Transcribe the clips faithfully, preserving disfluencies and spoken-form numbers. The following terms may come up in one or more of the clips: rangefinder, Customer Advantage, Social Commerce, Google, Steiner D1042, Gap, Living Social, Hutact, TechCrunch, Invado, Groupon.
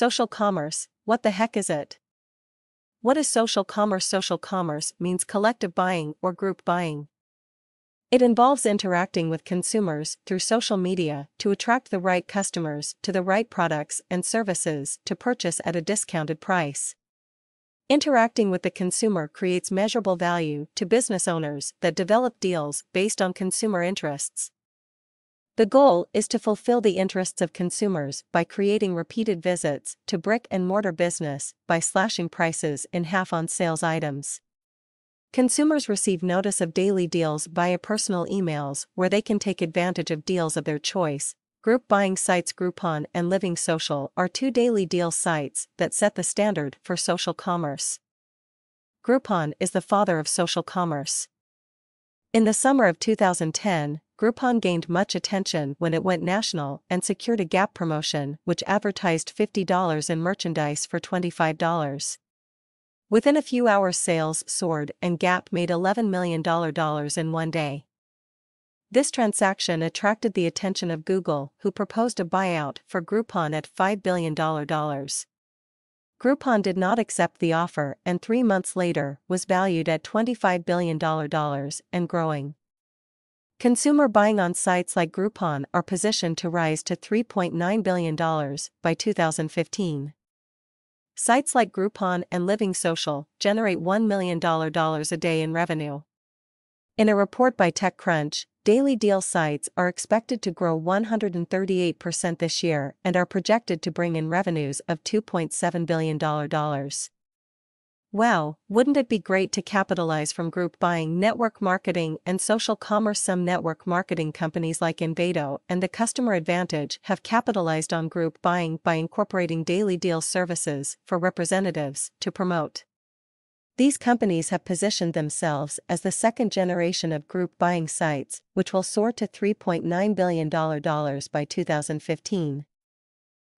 Social commerce, what the heck is it? What is social commerce? Social commerce means collective buying or group buying. It involves interacting with consumers through social media to attract the right customers to the right products and services to purchase at a discounted price. Interacting with the consumer creates measurable value to business owners that develop deals based on consumer interests. The goal is to fulfill the interests of consumers by creating repeated visits to brick-and-mortar business by slashing prices in half on sales items. Consumers receive notice of daily deals via personal emails where they can take advantage of deals of their choice. Group buying sites Groupon and Living Social are two daily deal sites that set the standard for social commerce. Groupon is the father of social commerce. In the summer of two thousand ten, Groupon gained much attention when it went national and secured a Gap promotion which advertised fifty dollars in merchandise for twenty-five dollars. Within a few hours, sales soared and Gap made eleven million dollars in one day. This transaction attracted the attention of Google, who proposed a buyout for Groupon at five billion dollars. Groupon did not accept the offer and three months later was valued at twenty-five billion dollars and growing. Consumer buying on sites like Groupon are positioned to rise to three point nine billion dollars by two thousand fifteen. Sites like Groupon and Living Social generate one million dollars a day in revenue. In a report by TechCrunch, daily deal sites are expected to grow one hundred thirty-eight percent this year and are projected to bring in revenues of two point seven billion dollars. Wow, wouldn't it be great to capitalize from group buying, network marketing, and social commerce? Some network marketing companies like Invado and the Customer Advantage have capitalized on group buying by incorporating daily deal services for representatives to promote. These companies have positioned themselves as the second generation of group buying sites, which will soar to three point nine billion dollars by two thousand fifteen.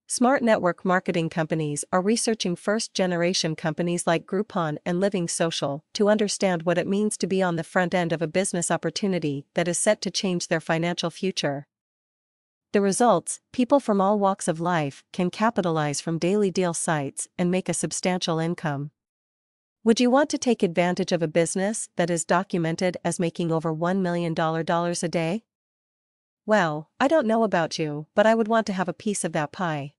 Smart network marketing companies are researching first-generation companies like Groupon and Living Social to understand what it means to be on the front end of a business opportunity that is set to change their financial future. The results: people from all walks of life can capitalize from daily deal sites and make a substantial income. Would you want to take advantage of a business that is documented as making over one million dollars a day? Well, I don't know about you, but I would want to have a piece of that pie.